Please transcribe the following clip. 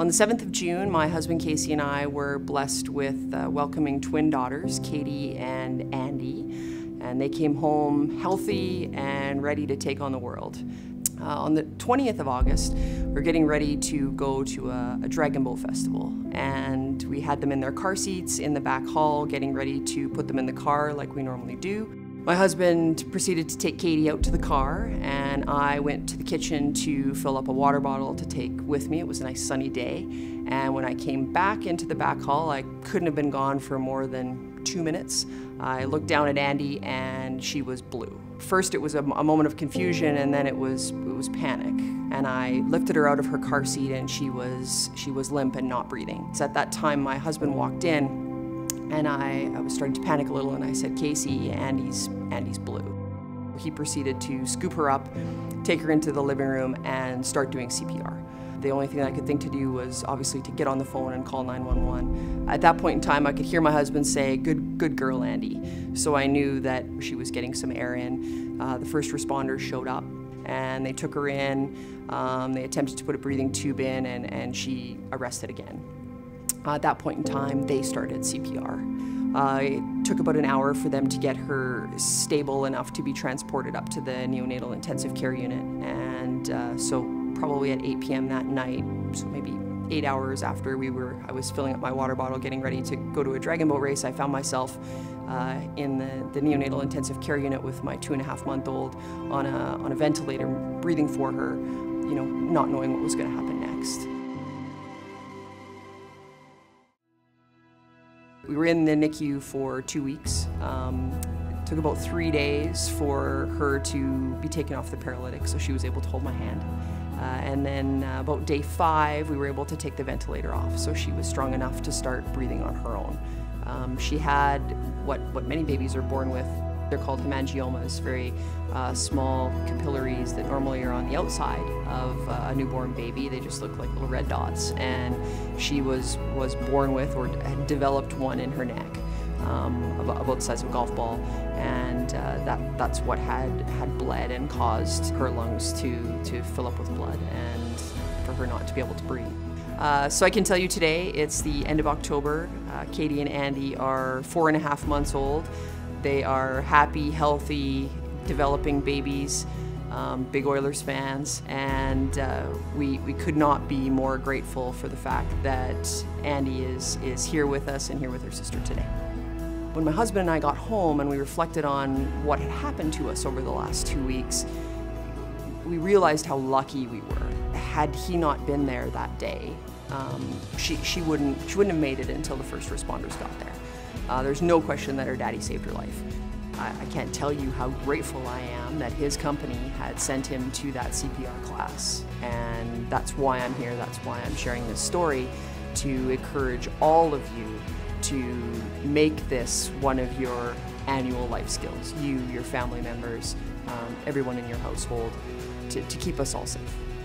On the 7th of June, my husband Casey and I were blessed with welcoming twin daughters, Katie and Andy, and they came home healthy and ready to take on the world. On the 20th of August, we're getting ready to go to a Dragon Ball festival, and we had them in their car seats in the back hall, getting ready to put them in the car like we normally do. My husband proceeded to take Katie out to the car, and I went to the kitchen to fill up a water bottle to take with me. It was a nice sunny day, and when I came back into the back hall, I couldn't have been gone for more than 2 minutes. I looked down at Andy, and she was blue. First it was a moment of confusion, and then it was panic. And I lifted her out of her car seat, and she was limp and not breathing. So at that time, my husband walked in, and I was starting to panic a little, and I said, "Casey, Andy's blue." He proceeded to scoop her up, take her into the living room, and start doing CPR. The only thing I could think to do was obviously to get on the phone and call 911. At that point in time, I could hear my husband say, "Good girl, Andy." So I knew that she was getting some air in. The first responders showed up, and they took her in. They attempted to put a breathing tube in, and she arrested again. At that point in time, they started CPR. It took about an hour for them to get her stable enough to be transported up to the neonatal intensive care unit. And so probably at 8 p.m. that night, so maybe 8 hours after I was filling up my water bottle, getting ready to go to a Dragon Ball race, I found myself in the neonatal intensive care unit with my 2.5-month-old on a ventilator, breathing for her, you know, not knowing what was going to happen next. We were in the NICU for 2 weeks. It took about 3 days for her to be taken off the paralytic, so she was able to hold my hand. And then about day 5, we were able to take the ventilator off, so she was strong enough to start breathing on her own. She had what many babies are born with. They're called hemangiomas, very small capillaries that normally are on the outside of a newborn baby. They just look like little red dots, and she was born with or had developed one in her neck, about the size of a golf ball, and that's what had bled and caused her lungs to fill up with blood and for her not to be able to breathe. So I can tell you today, it's the end of October. Katie and Andy are 4.5 months old. They are happy, healthy, developing babies, big Oilers fans, and we could not be more grateful for the fact that Andy is here with us and here with her sister today. When my husband and I got home and we reflected on what had happened to us over the last 2 weeks, we realized how lucky we were. Had he not been there that day, she wouldn't have made it until the first responders got there. There's no question that her daddy saved her life. I can't tell you how grateful I am that his company had sent him to that CPR class. And that's why I'm here, that's why I'm sharing this story, to encourage all of you to make this one of your annual life skills. You, your family members, everyone in your household, to keep us all safe.